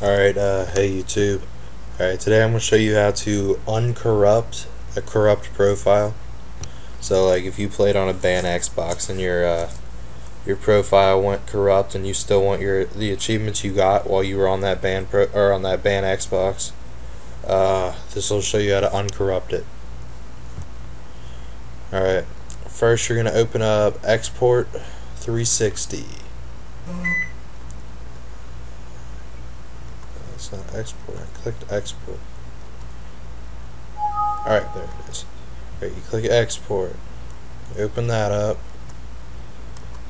Alright, hey YouTube. Alright, today I'm going to show you how to uncorrupt a corrupt profile. So like if you played on a banned Xbox and your profile went corrupt and you still want the achievements you got while you were on that banned Xbox, this will show you how to uncorrupt it. Alright, first you're going to open up Xplorer360. It's not export. I clicked export. Alright, there it is. Alright, you click export. You open that up.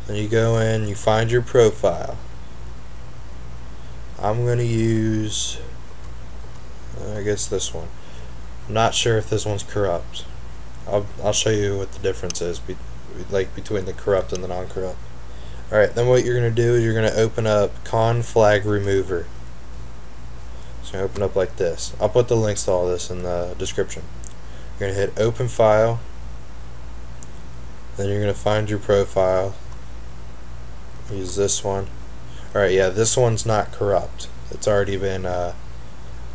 Then you go in, you find your profile. I'm going to use, I guess, this one. I'm not sure if this one's corrupt. I'll show you what the difference is between the corrupt and the non-corrupt. Alright, then what you're going to do is you're going to open up Con Flag Remover. So open up like this. I'll put the links to all this in the description. You're gonna hit open file, then you're gonna find your profile. Use this one. Alright, yeah, this one's not corrupt. It's already been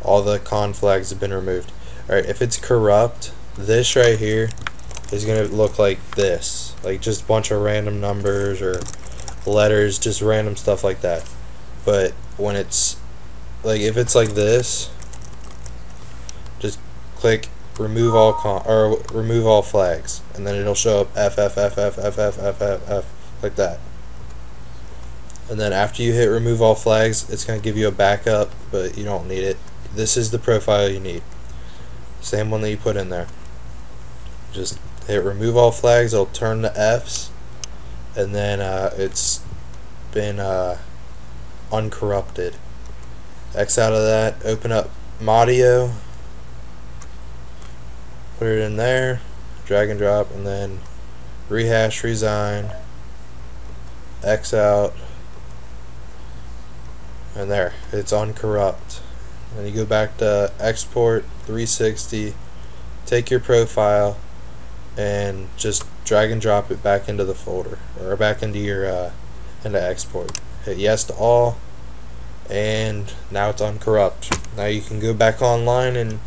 all the con flags have been removed. Alright, if it's corrupt, this right here is gonna look like this. Like just a bunch of random numbers or letters, just random stuff like that. But when it's like if it's like this, just click remove all remove all flags, and then it'll show up F F F F F F F F F like that. And then after you hit remove all flags, it's gonna give you a backup, but you don't need it. This is the profile you need, same one that you put in there. Just hit remove all flags. It'll turn to F's, and then it's been uncorrupted. X out of that, open up Modio, put it in there, drag and drop, and then rehash, resign, X out, and there, it's uncorrupt. And you go back to Xplorer360, take your profile, and just drag and drop it back into the folder, or back into your into Xplorer. Hit yes to all. And now it's uncorrupt. Now you can go back online and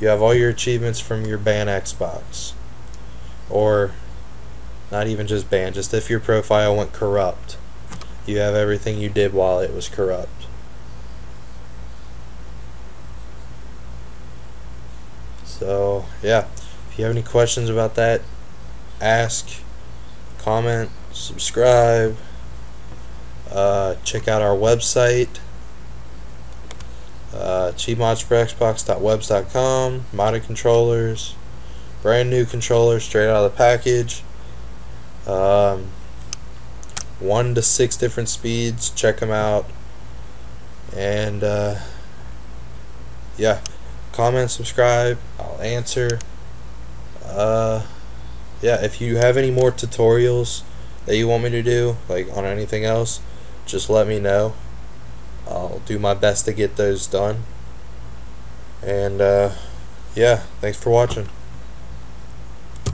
you have all your achievements from your banned Xbox, or not even just banned, just if your profile went corrupt, you have everything you did while it was corrupt. So yeah, if you have any questions about that, ask, comment, subscribe, check out our website, cheapmodsforxbox.webs.com, modded controllers, brand new controllers straight out of the package, 1 to 6 different speeds, check them out. And yeah, comment, subscribe, I'll answer. Yeah, if you have any more tutorials that you want me to do, like on anything else, just let me know. I'll do my best to get those done. And yeah, thanks for watching.